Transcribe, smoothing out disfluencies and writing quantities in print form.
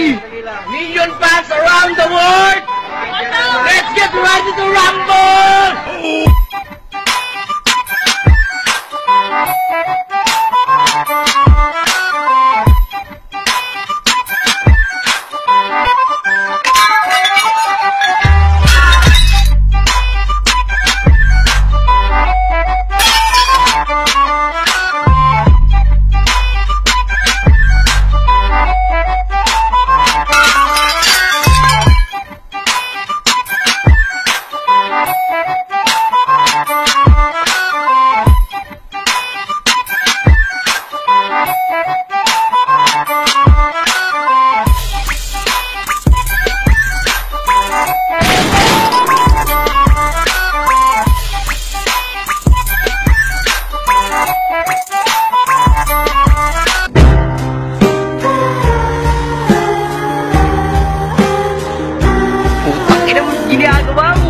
Million fans around the world. Let's get ready to rumble. Ginagawa mo.